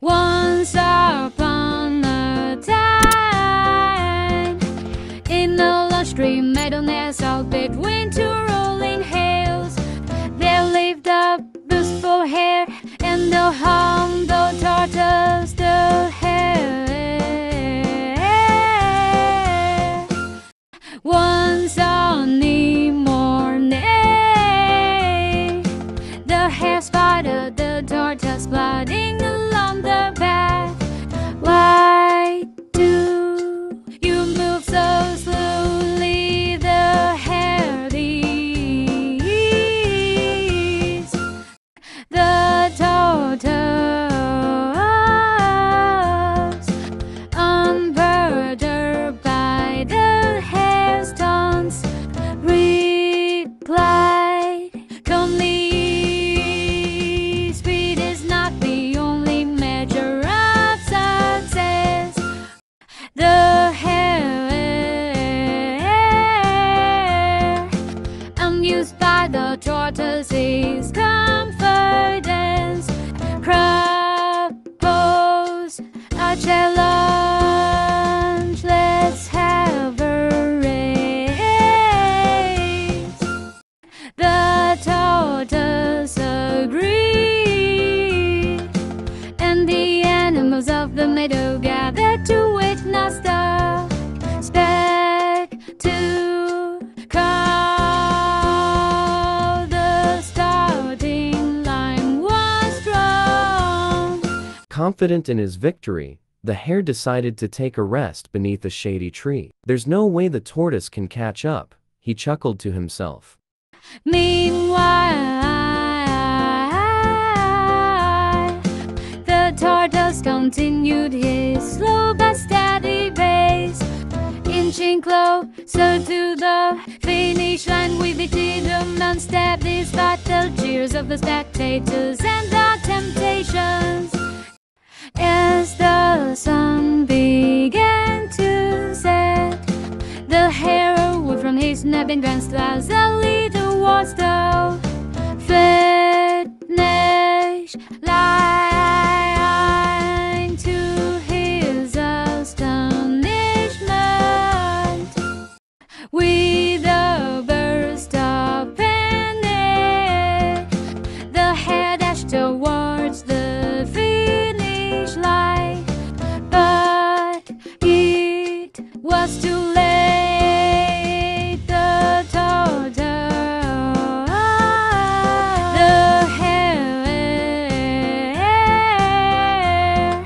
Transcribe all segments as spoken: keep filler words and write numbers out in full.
Once upon a time, in a lush green meadow nestled between two rolling hills, there lived a beautiful hare and a humble tortoise. The hare once sunny morning, the hare spotted the tortoise plodding along the path. Why do you move so slowly? The hare leaves the tortoise, unperturbed by the hare's taunts, replied calmly. The hare, amused by the tortoise's confidence, proposed a challenge. Let's have a race. The tortoise agreed, and the animals of the meadow gathered to witness the spectacle. The starting line was drawn. Confident in his victory, the hare decided to take a rest beneath a shady tree. There's no way the tortoise can catch up, he chuckled to himself. Meanwhile, the tortoise continued his slow but steady pace, inching closer to the finish line with each determined step, despite the cheers of the spectators and the temptations. As the sun began to set, the hare awoke from his nap and glanced lazily towards the finish line. To his astonishment, with a burst of panic, the hare dashed towards the finish line, but it was too late. The tortoise, the hare,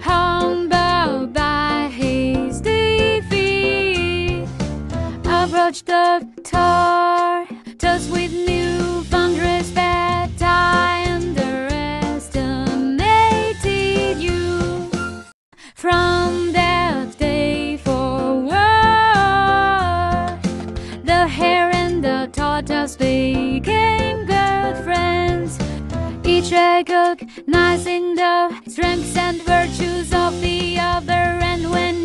humbled by his defeat, approached the tortoise with newfound respect. I underestimated you. From that day forward, the hare and the tortoise became good friends, each recognizing the strengths and virtues of the other. And when